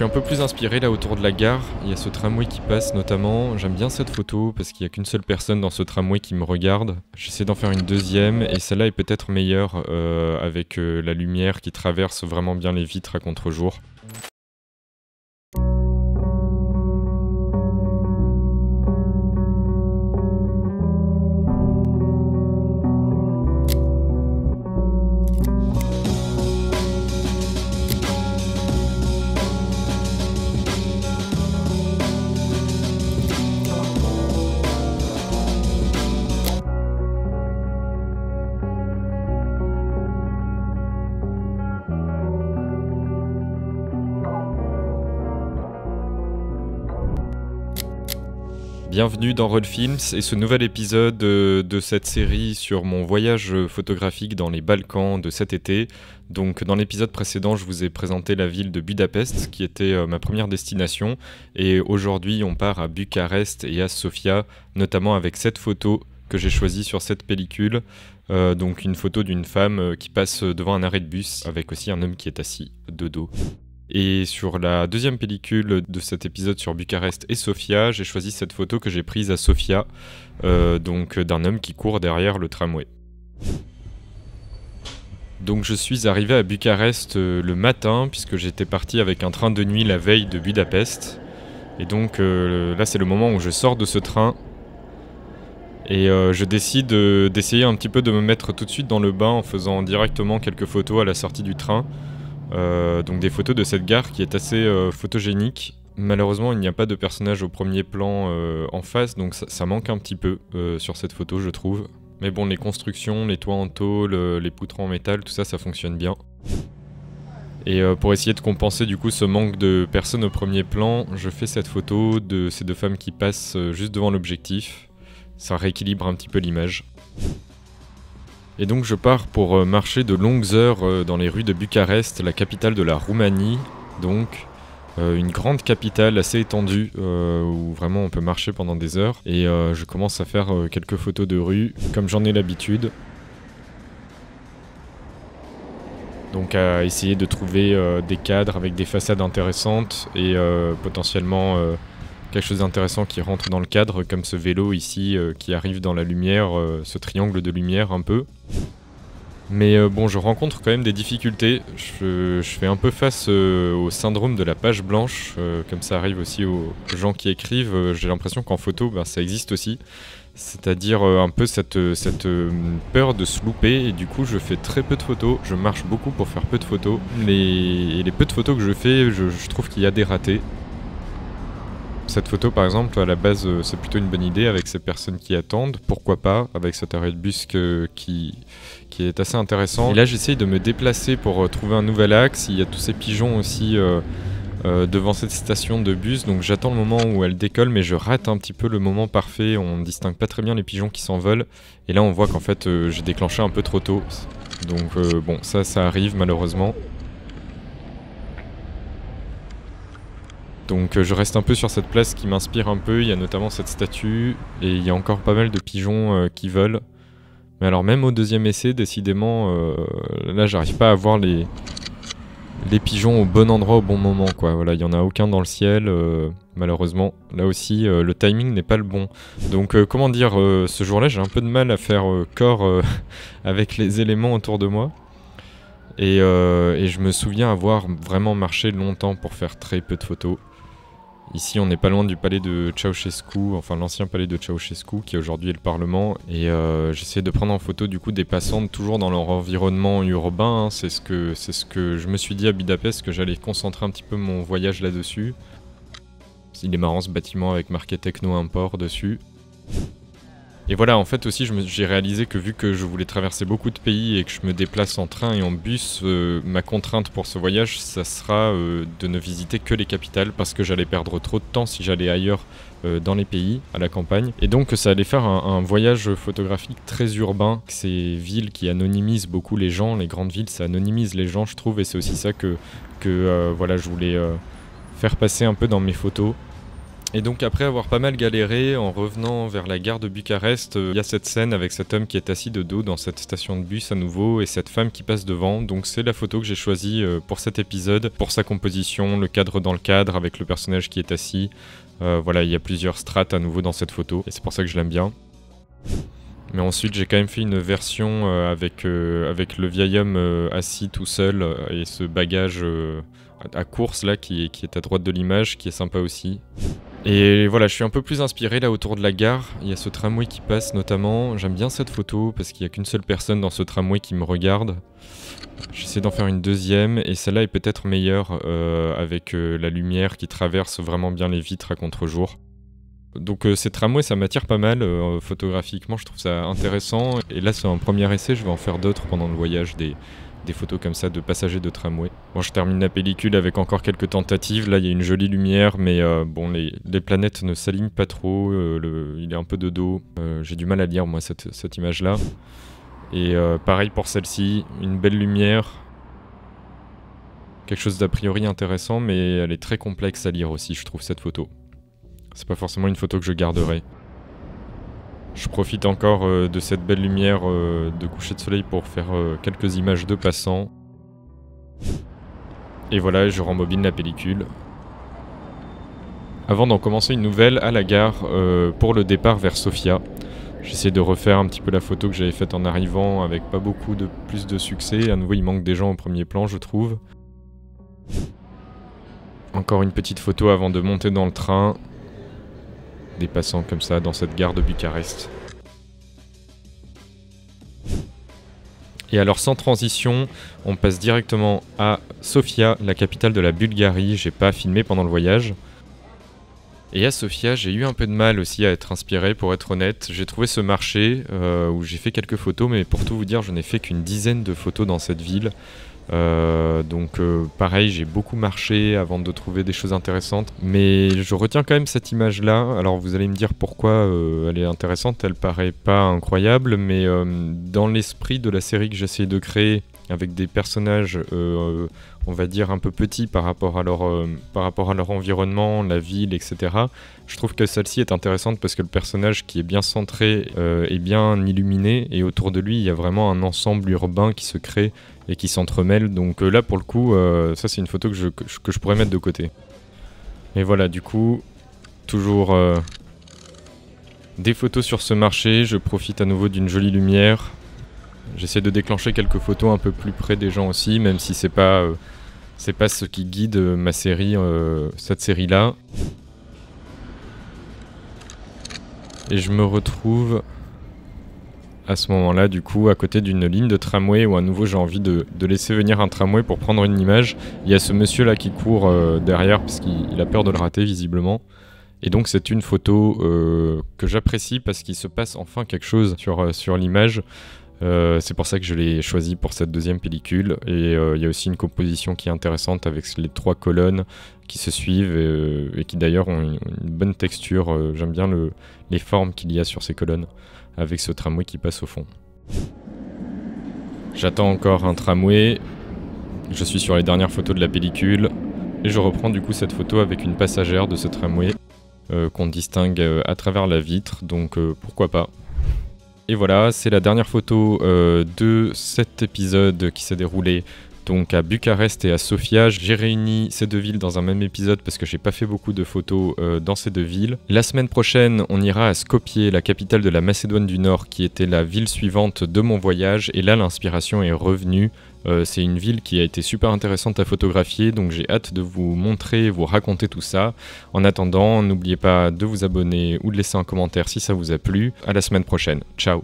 suis un peu plus inspiré là autour de la gare, il y a ce tramway qui passe notamment, j'aime bien cette photo parce qu'il n'y a qu'une seule personne dans ce tramway qui me regarde, j'essaie d'en faire une deuxième et celle-là est peut-être meilleure avec la lumière qui traverse vraiment bien les vitres à contre-jour. Bienvenue dans Rollfilms et ce nouvel épisode de cette série sur mon voyage photographique dans les Balkans de cet été. Donc dans l'épisode précédent, je vous ai présenté la ville de Budapest qui était ma première destination et aujourd'hui on part à Bucarest et à Sofia, notamment avec cette photo que j'ai choisie sur cette pellicule. Donc une photo d'une femme qui passe devant un arrêt de bus avec aussi un homme qui est assis de dos. Et sur la deuxième pellicule de cet épisode sur Bucarest et Sofia, j'ai choisi cette photo que j'ai prise à Sofia, donc d'un homme qui court derrière le tramway. Donc je suis arrivé à Bucarest le matin, puisque j'étais parti avec un train de nuit la veille de Budapest. Et donc là c'est le moment où je sors de ce train. Et je décide d'essayer un petit peu de me mettre tout de suite dans le bain en faisant directement quelques photos à la sortie du train. Donc des photos de cette gare qui est assez photogénique. Malheureusement il n'y a pas de personnage au premier plan en face, donc ça manque un petit peu sur cette photo je trouve. Mais bon, les constructions, les toits en tôle, les poutres en métal, tout ça, ça fonctionne bien. Et pour essayer de compenser du coup ce manque de personnes au premier plan, je fais cette photo de ces deux femmes qui passent juste devant l'objectif. Ça rééquilibre un petit peu l'image. Et donc je pars pour marcher de longues heures dans les rues de Bucarest, la capitale de la Roumanie, donc une grande capitale assez étendue où vraiment on peut marcher pendant des heures. Et je commence à faire quelques photos de rue comme j'en ai l'habitude. Donc à essayer de trouver des cadres avec des façades intéressantes et potentiellement quelque chose d'intéressant qui rentre dans le cadre, comme ce vélo ici qui arrive dans la lumière, ce triangle de lumière un peu. Mais bon, je rencontre quand même des difficultés, je fais un peu face au syndrome de la page blanche, comme ça arrive aussi aux gens qui écrivent, j'ai l'impression qu'en photo, ben, ça existe aussi. C'est-à-dire un peu cette peur de se louper, et du coup je fais très peu de photos, je marche beaucoup pour faire peu de photos, et les peu de photos que je fais, je trouve qu'il y a des ratés. Cette photo par exemple, à la base c'est plutôt une bonne idée avec ces personnes qui attendent, pourquoi pas, avec cet arrêt de bus qui est assez intéressant. Et là j'essaye de me déplacer pour trouver un nouvel axe, il y a tous ces pigeons aussi devant cette station de bus, donc j'attends le moment où elle décolle mais je rate un petit peu le moment parfait, on ne distingue pas très bien les pigeons qui s'envolent et là on voit qu'en fait j'ai déclenché un peu trop tôt, donc bon ça arrive malheureusement. Donc je reste un peu sur cette place qui m'inspire un peu, il y a notamment cette statue, et il y a encore pas mal de pigeons qui volent. Mais alors même au deuxième essai, décidément, là j'arrive pas à voir les pigeons au bon endroit au bon moment, quoi. Voilà, il n'y en a aucun dans le ciel, malheureusement. Là aussi, le timing n'est pas le bon. Donc comment dire, ce jour-là j'ai un peu de mal à faire corps avec les éléments autour de moi. Et je me souviens avoir vraiment marché longtemps pour faire très peu de photos. Ici on n'est pas loin du palais de Ceausescu, enfin l'ancien palais de Ceausescu qui aujourd'hui est le Parlement. Et j'essaie de prendre en photo du coup des passantes toujours dans leur environnement urbain, hein. C'est ce que je me suis dit à Budapest, que j'allais concentrer un petit peu mon voyage là-dessus. Il est marrant ce bâtiment avec marqué Techno Import dessus. Et voilà, en fait aussi j'ai réalisé que vu que je voulais traverser beaucoup de pays et que je me déplace en train et en bus, ma contrainte pour ce voyage, ça sera de ne visiter que les capitales parce que j'allais perdre trop de temps si j'allais ailleurs dans les pays, à la campagne. Et donc ça allait faire un voyage photographique très urbain. Ces villes qui anonymisent beaucoup les gens, les grandes villes, ça anonymise les gens je trouve, et c'est aussi ça que voilà, je voulais faire passer un peu dans mes photos. Et donc après avoir pas mal galéré, en revenant vers la gare de Bucarest, il y a cette scène avec cet homme qui est assis de dos dans cette station de bus à nouveau et cette femme qui passe devant. Donc c'est la photo que j'ai choisie pour cet épisode, pour sa composition, le cadre dans le cadre avec le personnage qui est assis. Voilà, il y a plusieurs strates à nouveau dans cette photo et c'est pour ça que je l'aime bien. Mais ensuite j'ai quand même fait une version avec le vieil homme assis tout seul et ce bagage à course là qui est à droite de l'image, qui est sympa aussi. Et voilà, je suis un peu plus inspiré là autour de la gare, il y a ce tramway qui passe notamment, j'aime bien cette photo parce qu'il n'y a qu'une seule personne dans ce tramway qui me regarde. J'essaie d'en faire une deuxième et celle-là est peut-être meilleure avec la lumière qui traverse vraiment bien les vitres à contre-jour. Donc ces tramways ça m'attire pas mal photographiquement, je trouve ça intéressant et là c'est un premier essai, je vais en faire d'autres pendant le voyage, des photos comme ça de passagers de tramway. Bon, je termine la pellicule avec encore quelques tentatives, là il y a une jolie lumière mais bon les planètes ne s'alignent pas trop, il est un peu de dos, j'ai du mal à lire moi cette image là. Et pareil pour celle-ci, une belle lumière, quelque chose d'a priori intéressant mais elle est très complexe à lire aussi je trouve cette photo. C'est pas forcément une photo que je garderai. Je profite encore de cette belle lumière de coucher de soleil pour faire quelques images de passants. Et voilà, je rembobine la pellicule. Avant d'en commencer une nouvelle à la gare pour le départ vers Sofia. J'essaie de refaire un petit peu la photo que j'avais faite en arrivant avec pas beaucoup plus de succès. À nouveau, il manque des gens au premier plan, je trouve. Encore une petite photo avant de monter dans le train. Des passants comme ça dans cette gare de Bucarest. Et alors sans transition, on passe directement à Sofia, la capitale de la Bulgarie. J'ai pas filmé pendant le voyage. Et à Sofia, j'ai eu un peu de mal aussi à être inspiré, pour être honnête. J'ai trouvé ce marché où j'ai fait quelques photos, mais pour tout vous dire, je n'ai fait qu'une dizaine de photos dans cette ville. Donc pareil, j'ai beaucoup marché avant de trouver des choses intéressantes. Mais je retiens quand même cette image-là. Alors vous allez me dire pourquoi elle est intéressante, elle paraît pas incroyable, mais dans l'esprit de la série que j'essaye de créer, avec des personnages, on va dire, un peu petits par rapport à leur environnement, la ville, etc. Je trouve que celle-ci est intéressante parce que le personnage qui est bien centré est bien illuminé, et autour de lui, il y a vraiment un ensemble urbain qui se crée et qui s'entremêle. Donc là, pour le coup, ça c'est une photo que je pourrais mettre de côté. Et voilà, du coup, toujours des photos sur ce marché. Je profite à nouveau d'une jolie lumière. J'essaie de déclencher quelques photos un peu plus près des gens aussi, même si c'est pas ce qui guide ma série, cette série-là. Et je me retrouve à ce moment-là, du coup, à côté d'une ligne de tramway où à nouveau j'ai envie de laisser venir un tramway pour prendre une image. Il y a ce monsieur-là qui court derrière parce qu'il a peur de le rater visiblement. Et donc c'est une photo que j'apprécie parce qu'il se passe enfin quelque chose sur l'image. C'est pour ça que je l'ai choisi pour cette deuxième pellicule, et il y a aussi une composition qui est intéressante avec les trois colonnes qui se suivent et qui d'ailleurs ont une bonne texture. J'aime bien les formes qu'il y a sur ces colonnes avec ce tramway qui passe au fond. J'attends encore un tramway, je suis sur les dernières photos de la pellicule et je reprends du coup cette photo avec une passagère de ce tramway qu'on distingue à travers la vitre, donc pourquoi pas. Et voilà, c'est la dernière photo de cet épisode qui s'est déroulé donc à Bucarest et à Sofia. J'ai réuni ces deux villes dans un même épisode parce que j'ai pas fait beaucoup de photos dans ces deux villes. La semaine prochaine, on ira à Skopje, la capitale de la Macédoine du Nord, qui était la ville suivante de mon voyage. Et là, l'inspiration est revenue. C'est une ville qui a été super intéressante à photographier, donc j'ai hâte de vous montrer, vous raconter tout ça. En attendant, n'oubliez pas de vous abonner ou de laisser un commentaire si ça vous a plu. À la semaine prochaine, ciao.